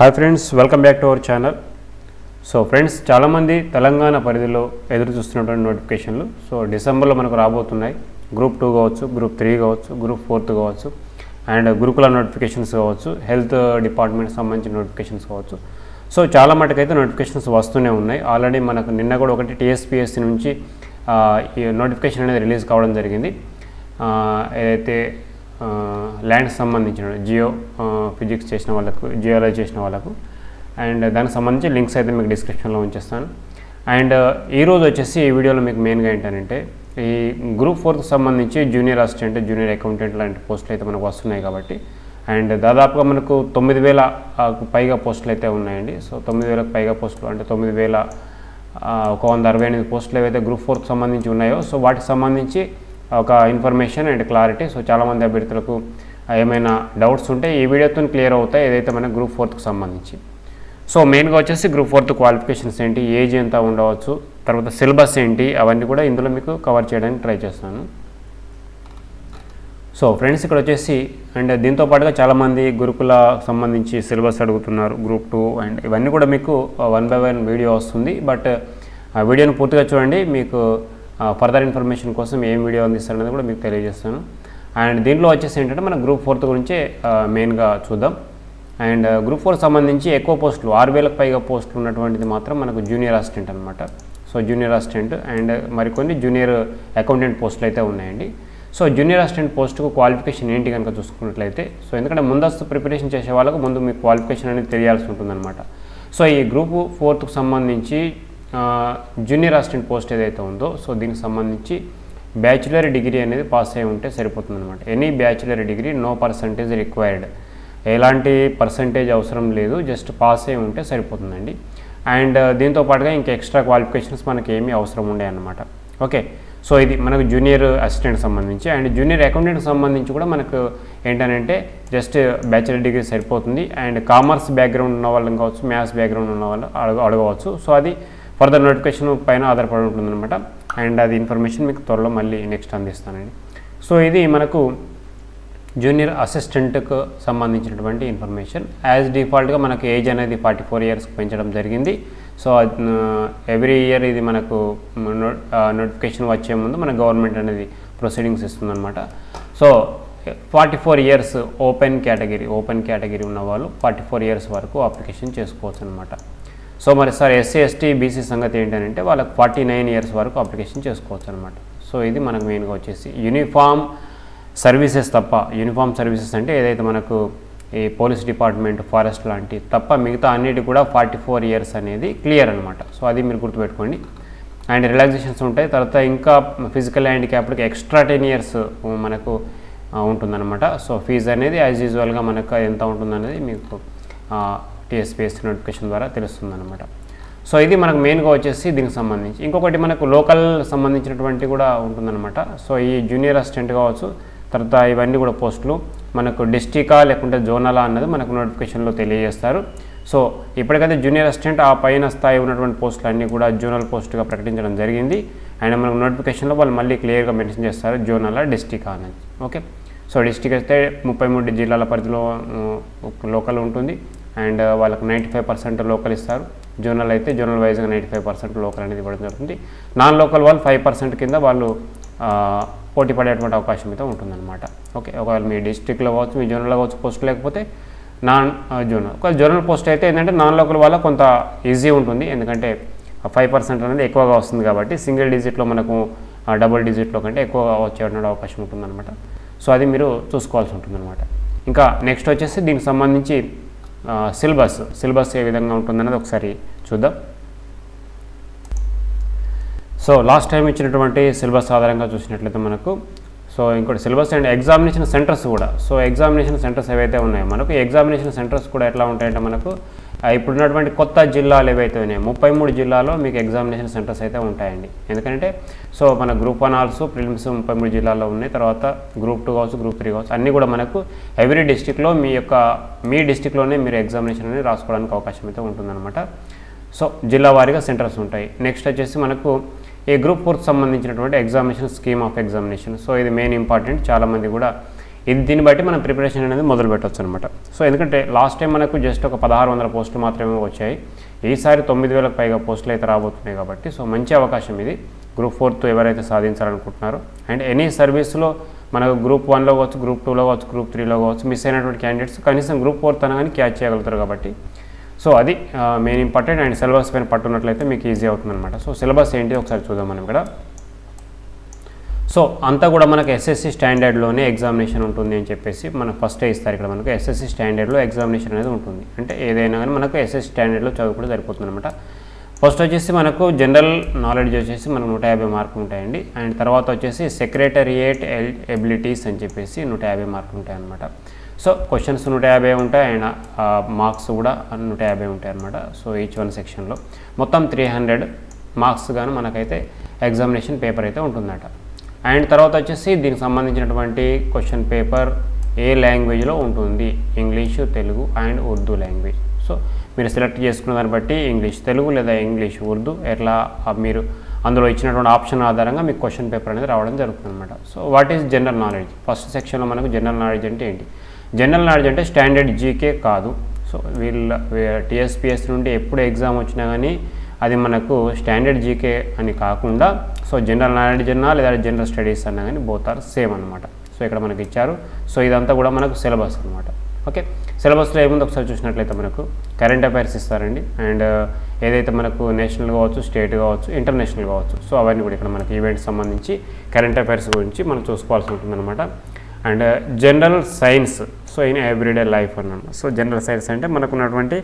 Hi friends, welcome back to our channel. So friends, చాలామంది తెలంగాణ పరిధిలో ఎదురు చూస్తున్నటువంటి నోటిఫికేషన్లు సో డిసెంబర్లో మనకు రాబోతున్నాయి. గ్రూప్ 2 కావచ్చు, గ్రూప్ 3 కావచ్చు, గ్రూప్ 4 కావచ్చు, అండ్ గురుకుల నోటిఫికేషన్స్ కావచ్చు, హెల్త్ డిపార్ట్మెంట్ సంబంధించిన నోటిఫికేషన్స్ కావచ్చు. సో చాలా మటుకైతే నోటిఫికేషన్స్ వస్తూనే ఉన్నాయి. ఆల్రెడీ మనకు నిన్న కూడా ఒకటి టీఎస్పీఎస్సీ నుంచి ఈ నోటిఫికేషన్ అనేది రిలీజ్ కావడం జరిగింది. ఏదైతే ల్యాండ్ సంబంధించిన జియో ఫిజిక్స్ చేసిన వాళ్ళకు, జియాలజీ చేసిన వాళ్ళకు, అండ్ దానికి సంబంధించి లింక్స్ అయితే మీకు డిస్క్రిప్షన్లో ఉంచేస్తాను. అండ్ ఈరోజు వచ్చేసి ఈ వీడియోలో మీకు మెయిన్గా ఏంటంటే ఈ గ్రూప్ 4కి సంబంధించి జూనియర్ అసిస్టెంట్, జూనియర్ అకౌంటెంట్ లాంటి పోస్టులు అయితే మనకు వస్తున్నాయి కాబట్టి, అండ్ దాదాపుగా మనకు 9,000 పైగా పోస్టులు అయితే ఉన్నాయండి. సో 9,000 పైగా పోస్టులు అంటే 9,168 పోస్టులు ఏవైతే గ్రూప్ 4కి సంబంధించి ఉన్నాయో సో వాటికి సంబంధించి ఒక ఇన్ఫర్మేషన్ అండ్ క్లారిటీ. సో చాలామంది అభ్యర్థులకు ఏమైనా డౌట్స్ ఉంటే ఈ వీడియోతో క్లియర్ అవుతాయి, ఏదైతే మన గ్రూప్ 4కి సంబంధించి. సో మెయిన్గా వచ్చేసి గ్రూప్ 4 క్వాలిఫికేషన్స్ ఏంటి, ఏజ్ ఎంత ఉండవచ్చు, తర్వాత సిలబస్ ఏంటి, అవన్నీ కూడా ఇందులో మీకు కవర్ చేయడానికి ట్రై చేస్తాను. సో ఫ్రెండ్స్, ఇక్కడ వచ్చేసి అండ్ దీంతోపాటుగా చాలామంది గురుకుల సంబంధించి సిలబస్ అడుగుతున్నారు, గ్రూప్ 2 అండ్ ఇవన్నీ కూడా మీకు 1 by 1 వీడియో వస్తుంది. బట్ ఆ వీడియోని పూర్తిగా చూడండి, మీకు ఫర్దర్ ఇన్ఫర్మేషన్ కోసం ఏం వీడియో అందిస్తాను అనేది కూడా మీకు తెలియజేస్తాను. అండ్ దీంట్లో వచ్చేసి ఏంటంటే మన గ్రూప్ 4 గురించి మెయిన్గా చూద్దాం. అండ్ గ్రూప్ 4 సంబంధించి ఎక్కువ పోస్టులు, 6,000 పైగా పోస్టులు ఉన్నటువంటిది మాత్రం మనకు జూనియర్ అసిస్టెంట్ అనమాట. సో జూనియర్ అసిస్టెంట్ అండ్ మరికొన్ని జూనియర్ అకౌంటెంట్ పోస్టులు అయితే ఉన్నాయండి. సో జూనియర్ అసిస్టెంట్ పోస్టుకు క్వాలిఫికేషన్ ఏంటి కనుక చూసుకున్నట్లయితే, సో ఎందుకంటే ముందస్తు ప్రిపరేషన్ చేసే వాళ్ళకు ముందు మీకు క్వాలిఫికేషన్ అనేది తెలియాల్సి ఉంటుందన్నమాట. సో ఈ గ్రూప్ 4కు సంబంధించి జూనియర్ అసిస్టెంట్ పోస్ట్ ఏదైతే ఉందో సో దీనికి సంబంధించి బ్యాచులర్ డిగ్రీ అనేది పాస్ అయి ఉంటే సరిపోతుంది అనమాట. Any bachelor degree, no percentage required, ఎలాంటి పర్సంటేజ్ అవసరం లేదు, జస్ట్ పాస్ అయి ఉంటే సరిపోతుందండి. అండ్ దీంతో పాటుగా ఇంకా ఎక్స్ట్రా క్వాలిఫికేషన్స్ మనకి ఏమీ అవసరం ఉండవు అనమాట. ఓకే, సో ఇది మనకు జూనియర్ అసిస్టెంట్ సంబంధించి. అండ్ జూనియర్ అకౌంటెంట్ సంబంధించి కూడా మనకు ఏంటంటే జస్ట్ బ్యాచిలర్ డిగ్రీ సరిపోతుంది. అండ్ కామర్స్ బ్యాక్గ్రౌండ్ ఉన్న వాళ్ళని కావచ్చు, మ్యాథ్స్ బ్యాక్గ్రౌండ్ ఉన్న వాళ్ళు అడగవచ్చు. సో అది ఫర్దర్ నోటిఫికేషన్ పైన ఆధారపడి ఉంటుందన్నమాట. అండ్ అది ఇన్ఫర్మేషన్ మీకు త్వరలో మళ్ళీ నెక్స్ట్ అందిస్తానండి. సో ఇది మనకు జూనియర్ అసిస్టెంట్కు సంబంధించినటువంటి ఇన్ఫర్మేషన్. యాజ్ డిఫాల్ట్గా మనకు ఏజ్ అనేది 44 years పెంచడం జరిగింది. సో ఎవ్రీ ఇయర్ ఇది మనకు నోటిఫికేషన్ వచ్చే ముందు మన గవర్నమెంట్ అనేది ప్రొసీడింగ్స్ ఇస్తుందన్నమాట. సో 44 years ఓపెన్ కేటగిరీ ఉన్నవాళ్ళు 44 years వరకు అప్లికేషన్ చేసుకోవచ్చు అనమాట. సో మరి సార్ ఎస్సీ, ఎస్టీ, బీసీ సంగతి ఏంటంటే వాళ్ళకి 49 years వరకు అప్లికేషన్ చేసుకోవచ్చు అనమాట. సో ఇది మనకు మెయిన్గా వచ్చేసి యూనిఫామ్ సర్వీసెస్ తప్ప, యూనిఫామ్ సర్వీసెస్ అంటే ఏదైతే మనకు ఈ పోలీస్ డిపార్ట్మెంట్, ఫారెస్ట్ లాంటి తప్ప మిగతా అన్నిటి కూడా 44 years అనేది క్లియర్ అనమాట. సో అది మీరు గుర్తుపెట్టుకోండి. అండ్ రిలాక్సేషన్స్ ఉంటాయి. తర్వాత ఇంకా ఫిజికల్ హ్యాండిక్యాప్డ్కి ఎక్స్ట్రా 10 years మనకు ఉంటుందన్నమాట. సో ఫీజు అనేది యాజ్ యూజువల్గా మనకు ఎంత ఉంటుందనేది మీకు టీఎస్పీఎస్సీ నోటిఫికేషన్ ద్వారా తెలుస్తుందన్నమాట. సో ఇది మనకు మెయిన్గా వచ్చేసి దీనికి సంబంధించి. ఇంకొకటి మనకు లోకల్ సంబంధించినటువంటి కూడా ఉంటుందన్నమాట. సో ఈ జూనియర్ అసిస్టెంట్ కావచ్చు, తర్వాత ఇవన్నీ కూడా పోస్టులు మనకు డిస్టికా లేకుంటే జోనలా అన్నది మనకు నోటిఫికేషన్లో తెలియజేస్తారు. సో ఇప్పటికైతే జూనియర్ అసిస్టెంట్ ఆ పైన స్థాయి ఉన్నటువంటి పోస్టులు అన్నీ కూడా జోనల్ పోస్టుగా ప్రకటించడం జరిగింది. అండ్ మనకు నోటిఫికేషన్లో వాళ్ళు మళ్ళీ క్లియర్గా మెన్షన్ చేస్తారు జోనలా, డిస్టికా అనేది. ఓకే, సో డిస్టిక్ అయితే 33 జిల్లాల పరిధిలో లోకల్ ఉంటుంది. అండ్ వాళ్ళకి 95% లోకల్ ఇస్తారు. జోనల్ అయితే జోనల్ వైజ్గా 95% లోకల్ అనేది ఇవ్వడం జరుగుతుంది. నాన్ లోకల్ వాళ్ళు 5% కింద వాళ్ళు పోటీ పడేటువంటి అవకాశం అయితే ఉంటుందన్నమాట. ఓకే, ఒకవేళ మీ డిస్ట్రిక్ట్లో కావచ్చు, మీ జోనల్లో కావచ్చు పోస్ట్ లేకపోతే నాన్ జోనల్. ఒకవేళ జోనల్ పోస్ట్ అయితే ఏంటంటే నాన్ లోకల్ వాళ్ళ కొంత ఈజీ ఉంటుంది, ఎందుకంటే 5% అనేది ఎక్కువగా వస్తుంది కాబట్టి సింగిల్ డిజిట్లో మనకు డబుల్ డిజిట్లో కంటే ఎక్కువగా వచ్చేటువంటి అవకాశం ఉంటుందన్నమాట. సో అది మీరు చూసుకోవాల్సి ఉంటుందన్నమాట. ఇంకా నెక్స్ట్ వచ్చేసి దీనికి సంబంధించి సిలబస్ ఏ విధంగా ఉంటుందన్నది ఒకసారి చూద్దాం. సో లాస్ట్ టైం ఇచ్చినటువంటి సిలబస్ ఆధారంగా చూసినట్లయితే మనకు సో ఇంకోటి సిలబస్ అండ్ ఎగ్జామినేషన్ సెంటర్స్ కూడా. సో ఎగ్జామినేషన్ సెంటర్స్ ఏవైతే ఉన్నాయో మనకు, ఎగ్జామినేషన్ సెంటర్స్ కూడా ఎట్లా ఉంటాయంటే మనకు ఇప్పుడున్నటువంటి కొత్త జిల్లాలు ఏవైతే ఉన్నాయో 33 జిల్లాలో మీకు ఎగ్జామినేషన్ సెంటర్స్ అయితే ఉంటాయండి. ఎందుకంటే సో మన గ్రూప్ 1 ఆల్సో ప్రిలిమ్స్ 33 జిల్లాల్లో ఉన్నాయి. తర్వాత గ్రూప్ 2 కావచ్చు, గ్రూప్ 3 కావచ్చు, అన్నీ కూడా మనకు ఎవ్రీ డిస్టిక్లో మీ డిస్టిక్లోనే మీరు ఎగ్జామినేషన్ అనేది రాసుకోవడానికి అవకాశం అయితే ఉంటుందన్నమాట. సో జిల్లా వారీగా సెంటర్స్ ఉంటాయి. నెక్స్ట్ వచ్చేసి మనకు ఈ గ్రూప్ 4కి సంబంధించినటువంటి examination scheme of examination. So ఇది మెయిన్ ఇంపార్టెంట్, చాలామంది కూడా దీన్ని బట్టి మనం ప్రిపరేషన్ అనేది మొదలు పెట్టొచ్చు అన్నమాట. సో ఎందుకంటే లాస్ట్ టైం మనకు జస్ట్ ఒక 1600 పోస్టులు మాత్రమే వచ్చాయి. ఈసారి 9000కు పైగా పోస్టులు అయితే రాబోతున్నాయి కాబట్టి సో మంచి అవకాశం ఇది గ్రూప్ 4తో ఎవరైతే సాధించాలనుకుంటున్నారో. అండ్ ఎనీ సర్వీస్లో మనకు గ్రూప్ 1లో కావచ్చు, గ్రూప్ 2లో కావచ్చు, గ్రూప్ 3లో కావచ్చు మిస్ అయినటువంటి క్యాండిడేట్స్ కనీసం గ్రూప్ 4 తన కానీ క్యాచ్ చేయగలుగుతారు కాబట్టి సో అది మెయిన్ ఇంపార్టెంట్. అండ్ సిలబస్ పైన పట్టున్నట్లయితే మీకు ఈజీ అవుతుందన్నమాట. సో సిలబస్ ఏంటి ఒకసారి చూద్దాం మనం ఇక్కడ. సో అంతా కూడా మనకు ఎస్ఎస్సి స్టాండర్డ్లోనే ఎగ్జామినేషన్ ఉంటుంది అని చెప్పేసి మనం ఫస్టే ఇస్తారు. ఇక్కడ మనకు ఎస్ఎస్సి స్టాండర్డ్లో ఎగ్జామినేషన్ అనేది ఉంటుంది. అంటే ఏదైనా కానీ మనకు ఎస్ఎస్సి స్టాండర్డ్లో చదువుకుంటే సరిపోతుంది అనమాట. ఫస్ట్ వచ్చేసి మనకు జనరల్ నాలెడ్జ్ వచ్చేసి మనకు 150 మార్కులు ఉంటాయండి. అండ్ తర్వాత వచ్చేసి సెక్రటేరియట్ ఎబిలిటీస్ అని చెప్పేసి 150 మార్కులు ఉంటాయన్నమాట. సో క్వశ్చన్స్ 150 ఉంటాయి అండ్ మార్క్స్ కూడా 150 ఉంటాయి అనమాట. సో ఈచ్ వన్ సెక్షన్లో మొత్తం 300 మార్క్స్ గాను మనకైతే ఎగ్జామినేషన్ పేపర్ అయితే ఉంటుందట. అండ్ తర్వాత వచ్చేసి దీనికి సంబంధించినటువంటి క్వశ్చన్ పేపర్ ఏ లాంగ్వేజ్లో ఉంటుంది, English, Telugu and Urdu language. So మీరు సెలెక్ట్ చేసుకున్న దాన్ని బట్టి ఇంగ్లీష్, తెలుగు లేదా ఇంగ్లీష్, ఉర్దూ ఎట్లా మీరు అందులో ఇచ్చినటువంటి ఆప్షన్ ఆధారంగా మీకు క్వశ్చన్ పేపర్ అనేది రావడం జరుగుతుంది అనమాట. So what is general knowledge? First సెక్షన్లో మనకు జనరల్ నాలెడ్జ్ అంటే ఏంటి? జనరల్ నాలెడ్జ్ అంటే స్టాండర్డ్ జీకే కాదు. సో వీళ్ళ టీఎస్పీఎస్ నుండి ఎప్పుడు ఎగ్జామ్ వచ్చినా కానీ అది మనకు స్టాండర్డ్ జీకే అని కాకుండా సో జనరల్ నాలెడ్జ్ అన్నా లేదా జనరల్ స్టడీస్ అన్నా కానీ బోత్ ఆర్ సేమ్ అనమాట. సో ఇక్కడ మనకి ఇచ్చారు. సో ఇదంతా కూడా మనకు సిలబస్ అనమాట. ఓకే, సిలబస్లో ఏముంది ఒకసారి చూసినట్లయితే మనకు కరెంట్ అఫైర్స్ ఇస్తారండి. అండ్ ఏదైతే మనకు నేషనల్ కావచ్చు, స్టేట్ కావచ్చు, ఇంటర్నేషనల్ కావచ్చు సో అవన్నీ కూడా ఇక్కడ మనకి ఈవెంట్స్ సంబంధించి కరెంట్ అఫైర్స్ గురించి మనం చూసుకోవాల్సి ఉంటుందన్నమాట. And general science so in everyday life అన్నమాట. సో జనరల్ సైన్స్ అంటే మనకు ఉన్నటువంటి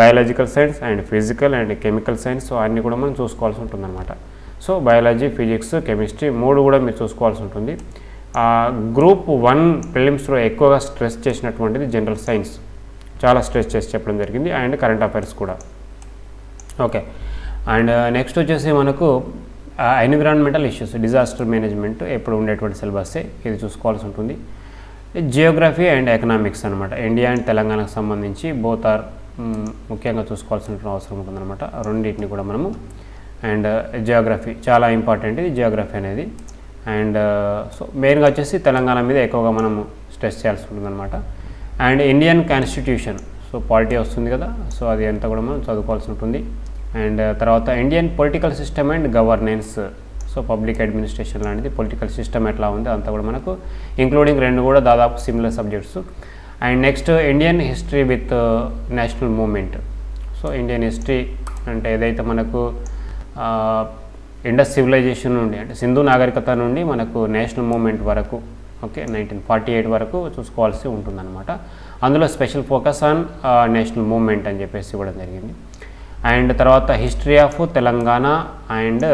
biological science and physical and chemical science so అన్నీ కూడా మనం చూసుకోవాల్సి ఉంటుందన్నమాట. సో బయాలజీ, ఫిజిక్స్, కెమిస్ట్రీ మూడు కూడా మీరు చూసుకోవాల్సి ఉంటుంది. గ్రూప్ 1 ప్రిలిమ్స్లో ఎక్కువగా స్ట్రెస్ చేసినటువంటిది జనరల్ సైన్స్, చాలా స్ట్రెస్ చేసి చెప్పడం జరిగింది అండ్ కరెంట్ అఫైర్స్ కూడా. ఓకే, అండ్ నెక్స్ట్ వచ్చేసి మనకు ఎన్విరాన్మెంటల్ ఇష్యూస్, డిజాస్టర్ మేనేజ్మెంట్ ఎప్పుడు ఉండేటువంటి సిలబస్సే, ఇది చూసుకోవాల్సి ఉంటుంది. జియోగ్రఫీ అండ్ ఎకనామిక్స్ అనమాట. ఇండియా అండ్ తెలంగాణకు సంబంధించి బోత్ ఆర్ ముఖ్యంగా చూసుకోవాల్సిన అవసరం ఉంటుందన్నమాట. రెండింటిని కూడా మనము. అండ్ జియోగ్రఫీ చాలా ఇంపార్టెంట్, ఇది జియోగ్రఫీ అనేది. అండ్ సో మెయిన్గా వచ్చేసి తెలంగాణ మీద ఎక్కువగా మనము స్ట్రెస్ చేయాల్సి ఉంటుందన్నమాట. And Indian constitution so polity వస్తుంది కదా సో అది అంతా కూడా మనం చదువుకోవాల్సి ఉంటుంది. అండ్ తర్వాత Indian political system and governance so public administration లాంటిది, పొలిటికల్ సిస్టమ్ ఎట్లా ఉంది అంతా కూడా మనకు ఇంక్లూడింగ్ రెండు కూడా దాదాపు similar subjects. And next Indian history with national movement. So Indian history అంటే ఏదైతే మనకు ఇండస్ సివిలైజేషన్ నుండి అంటే సింధు నాగరికత నుండి మనకు నేషనల్ మూమెంట్ వరకు ఓకే 1948 వరకు చూసుకోవాల్సి ఉంటుందన్నమాట. అందులో special focus on national movement అని చెప్పేసి ఇవ్వడం జరిగింది. అండ్ తర్వాత history of Telangana and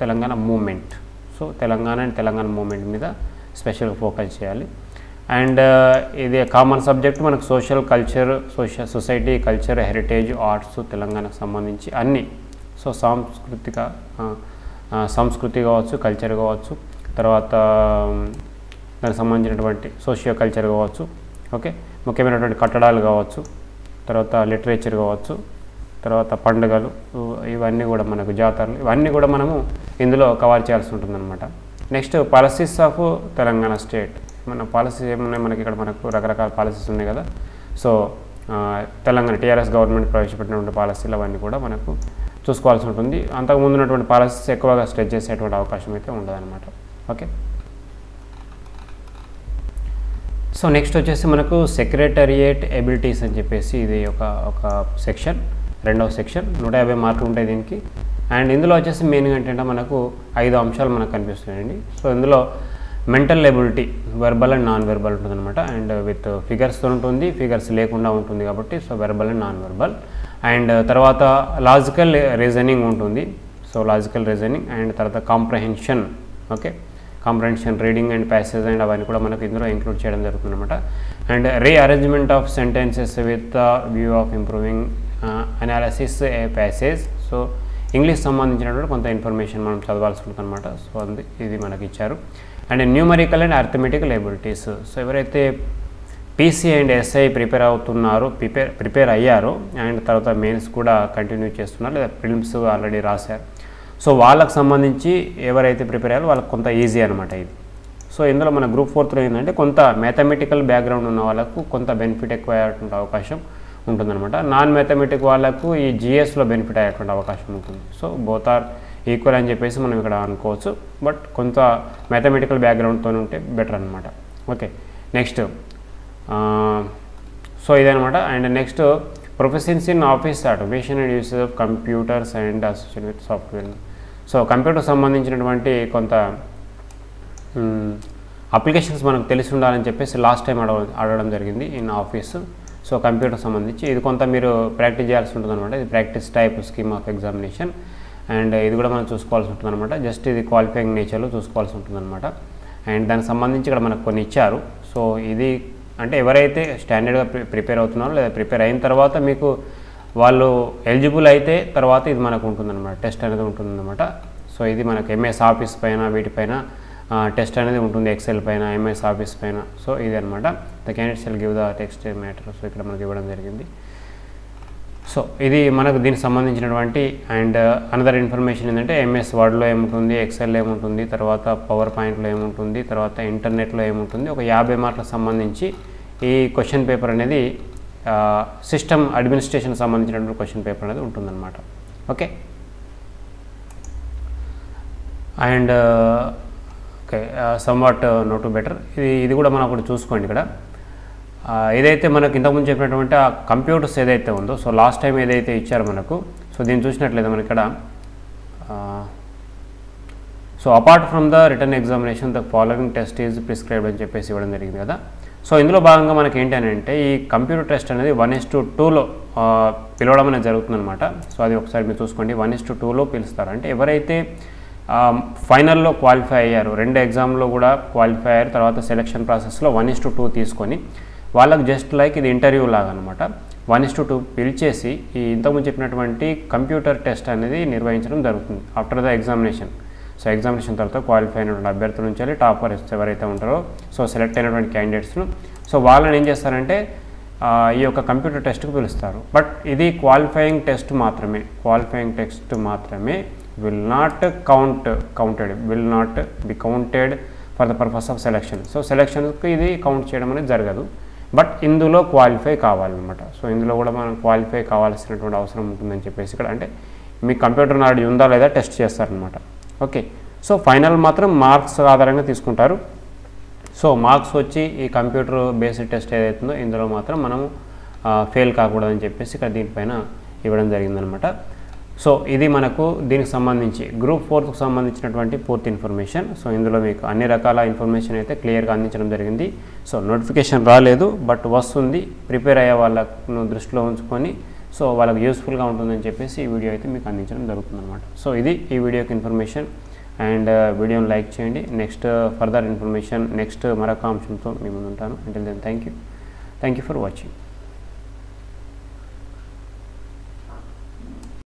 Telangana movement. So Telangana and Telangana movement మీద స్పెషల్ ఫోకస్ చేయాలి. అండ్ ఇది కామన్ సబ్జెక్ట్ మనకు social culture, society, culture, heritage, arts, తెలంగాణకు సంబంధించి అన్నీ సో సంస్కృతి కావచ్చు, కల్చర్ కావచ్చు, తర్వాత దానికి సంబంధించినటువంటి సోషియో కల్చర్ కావచ్చు, ఓకే ముఖ్యమైనటువంటి కట్టడాలు కావచ్చు, తర్వాత లిటరేచర్ కావచ్చు, తర్వాత పండుగలు, ఇవన్నీ కూడా మనకు జాతరలు, ఇవన్నీ కూడా మనము ఇందులో కవర్ చేయాల్సి ఉంటుందన్నమాట. Next policies of Telangana state, మన పాలసీ ఏమున్నాయి మనకి ఇక్కడ మనకు రకరకాల పాలసీస్ ఉన్నాయి కదా సో తెలంగాణ టీఆర్ఎస్ గవర్నమెంట్ ప్రవేశపెట్టినటువంటి పాలసీలు అవన్నీ కూడా మనకు చూసుకోవాల్సి ఉంటుంది. అంతకుముందు ఉన్నటువంటి పాలసీస్ ఎక్కువగా స్ట్రెచ్ చేసేటువంటి అవకాశం అయితే ఉండదన్నమాట. ఓకే, సో నెక్స్ట్ వచ్చేసి మనకు సెక్రటేరియట్ ఎబిలిటీస్ అని చెప్పేసి ఇది ఒక సెక్షన్, రెండవ సెక్షన్ 150 మార్కులు ఉంటాయి దీనికి. అండ్ ఇందులో వచ్చేసి మెయిన్గా ఏంటంటే మనకు 5 అంశాలు మనకు కనిపిస్తున్నాయండి. సో ఇందులో mental ability verbal and non verbal ఉంటుందన్నమాట. అండ్ విత్ ఫిగర్స్తో ఉంటుంది, ఫిగర్స్ లేకుండా ఉంటుంది కాబట్టి so verbal and non verbal. And తర్వాత లాజికల్ రీజనింగ్ ఉంటుంది, సో లాజికల్ రీజనింగ్. అండ్ తర్వాత comprehension, okay comprehension, reading and passage and అవన్నీ కూడా మనకు ఇందులో ఇంక్లూడ్ చేయడం జరుగుతుంది అనమాట. And rearrangement of sentences with view of improving analysis a passage. So English సంబంధించినటువంటి కొంత ఇన్ఫర్మేషన్ మనం చదవాల్సి ఉంటుంది అనమాట. సో అది ఇది మనకి ఇచ్చారు. And numerical and arithmetical abilities, so ఎవరైతే పీసీ అండ్ ఎస్ఐ ప్రిపేర్ అయ్యారో అండ్ తర్వాత మెయిన్స్ కూడా కంటిన్యూ చేస్తున్నారు లేదా ప్రిలిమ్స్ ఆల్రెడీ రాశారు సో వాళ్ళకు సంబంధించి ఎవరైతే ప్రిపేర్ అయ్యారో వాళ్ళకి కొంత ఈజీ అనమాట ఇది. సో ఇందులో మన గ్రూప్ 4 ఏంటంటే కొంత మ్యాథమెటికల్ బ్యాక్గ్రౌండ్ ఉన్న వాళ్ళకు కొంత బెనిఫిట్ ఎక్కువ అయ్యేటువంటి అవకాశం ఉంటుందన్నమాట. నాన్ మ్యాథమెటిక్ వాళ్ళకు ఈ జిఎస్లో బెనిఫిట్ అయ్యేటువంటి అవకాశం ఉంటుంది. సో బోత్ ఆర్ ఈక్వల్ అని చెప్పేసి మనం ఇక్కడ అనుకోవచ్చు, బట్ కొంత మ్యాథమెటికల్ బ్యాక్గ్రౌండ్తో ఉంటే బెటర్ అనమాట. ఓకే, నెక్స్ట్ సో ఇదనమాట. And next professions in office automation and uses of computers and associated with software. So computer సంబంధించినటువంటి కొంత అప్లికేషన్స్ మనకు తెలిసి ఉండాలని చెప్పేసి లాస్ట్ టైం అడగడం జరిగింది ఇన్ ఆఫీస్. సో కంప్యూటర్ సంబంధించి ఇది కొంత మీరు ప్రాక్టీస్ చేయాల్సి ఉంటుంది అనమాట. ఇది practice type scheme of examination and ఇది కూడా మనం చూసుకోవాల్సి ఉంటుంది అనమాట. జస్ట్ ఇది క్వాలిఫైయింగ్ నేచర్లో చూసుకోవాల్సి ఉంటుంది అనమాట. అండ్ దానికి సంబంధించి ఇక్కడ మనకు కొన్ని ఇచ్చారు. సో ఇది అంటే ఎవరైతే స్టాండర్డ్గా ప్రిపేర్ అవుతున్నారో లేదా ప్రిపేర్ అయిన తర్వాత మీకు వాళ్ళు ఎలిజిబుల్ అయితే తర్వాత ఇది మనకు ఉంటుందన్నమాట, టెస్ట్ అనేది ఉంటుందన్నమాట. సో ఇది మనకు ఎంఎస్ ఆఫీస్ పైన వీటిపైన టెస్ట్ అనేది ఉంటుంది, ఎక్సెల్ పైన ఎంఎస్ ఆఫీస్ పైన. సో ఇది అనమాట. The candidate shall give the text matter. So ఇక్కడ మనకి ఇవ్వడం జరిగింది. సో ఇది మనకు దీనికి సంబంధించినటువంటి. అండ్ అనదర్ ఇన్ఫర్మేషన్ ఏంటంటే ఎంఎస్ వర్డ్లో ఏముంటుంది, ఎక్సెల్ ఏముంటుంది, తర్వాత పవర్ పాయింట్లో ఏముంటుంది, తర్వాత ఇంటర్నెట్లో ఏముంటుంది. ఒక 50 మార్కులకు సంబంధించి ఈ క్వశ్చన్ పేపర్ అనేది సిస్టమ్ అడ్మినిస్ట్రేషన్ సంబంధించినటువంటి క్వశ్చన్ పేపర్ అనేది ఉంటుందన్నమాట. Okay. And okay, somewhat know to better. ఇది కూడా మనం ఒకటి చూసుకోండి. ఇక్కడ ఏదైతే మనకు ఇంతకుముందు చెప్పినటువంటి ఆ కంప్యూటర్స్ ఏదైతే ఉందో, సో లాస్ట్ టైం ఏదైతే ఇచ్చారు మనకు, సో దీన్ని చూసినట్లయితే మనకి ఇక్కడ so apart from the written examination the following test is prescribed అని చెప్పేసి ఇవ్వడం జరిగింది కదా. సో ఇందులో భాగంగా మనకి ఏంటంటే ఈ కంప్యూటర్ టెస్ట్ అనేది 1:2లో పిలవడం అనేది జరుగుతుందన్నమాట. సో అది ఒకసారి మీరు చూసుకోండి, 1:2లో పిలుస్తారు. అంటే ఎవరైతే ఫైనల్లో క్వాలిఫై అయ్యారు, 2 ఎగ్జామ్లో కూడా క్వాలిఫై అయ్యారు, తర్వాత సెలక్షన్ ప్రాసెస్లో 1:2 తీసుకొని వాళ్ళకు జస్ట్ లైక్ ఇది ఇంటర్వ్యూ లాగా అనమాట. 1:2 పిలిచేసి ఈ ఇంతకుముందు చెప్పినటువంటి కంప్యూటర్ టెస్ట్ అనేది నిర్వహించడం జరుగుతుంది after the examination. So examination తర్వాత క్వాలిఫై అయినటువంటి అభ్యర్థుల నుంచి టాపర్స్ ఎవరైతే ఉంటారో, సో సెలెక్ట్ అయినటువంటి క్యాండిడేట్స్ను, సో వాళ్ళని ఏం చేస్తారంటే ఈ యొక్క కంప్యూటర్ టెస్ట్కు పిలుస్తారు. బట్ ఇది క్వాలిఫైయింగ్ టెస్ట్ మాత్రమే. క్వాలిఫైయింగ్ టెస్ట్ మాత్రమే will not be counted for the purpose of selection. So సెలక్షన్కి ఇది కౌంట్ చేయడం అనేది జరగదు. బట్ ఇందులో క్వాలిఫై కావాలన్నమాట. సో ఇందులో కూడా మనం క్వాలిఫై కావాల్సినటువంటి అవసరం ఉంటుందని చెప్పేసి ఇక్కడ అంటే మీ కంప్యూటర్ నాలెడ్జ్ ఉందా లేదా టెస్ట్ చేస్తారనమాట. ఓకే. సో ఫైనల్ మాత్రం మార్క్స్ ఆధారంగా తీసుకుంటారు. సో మార్క్స్ వచ్చి ఈ కంప్యూటర్ బేస్డ్ టెస్ట్ ఏదైతుందో ఇందులో మాత్రం మనం ఫెయిల్ కాకూడదని చెప్పేసి ఇక్కడ దీనిపైన ఇవ్వడం జరిగిందనమాట. సో ఇది మనకు దీనికి సంబంధించి గ్రూప్ 4కు సంబంధించినటువంటి పూర్తి ఇన్ఫర్మేషన్. సో ఇందులో మీకు అన్ని రకాల ఇన్ఫర్మేషన్ అయితే క్లియర్గా అందించడం జరిగింది. సో నోటిఫికేషన్ రాలేదు, బట్ వస్తుంది. ప్రిపేర్ అయ్యే వాళ్ళను దృష్టిలో ఉంచుకొని సో వాళ్ళకి యూస్ఫుల్గా ఉంటుందని చెప్పేసి ఈ వీడియో అయితే మీకు అందించడం జరుగుతుందన్నమాట. సో ఇది ఈ వీడియోకి ఇన్ఫర్మేషన్. అండ్ వీడియోని లైక్ చేయండి. నెక్స్ట్ ఫర్దర్ ఇన్ఫర్మేషన్, నెక్స్ట్ మరొక అంశంతో మీ ముందు ఉంటాను. Until then thank you for watching.